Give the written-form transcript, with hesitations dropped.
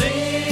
sing.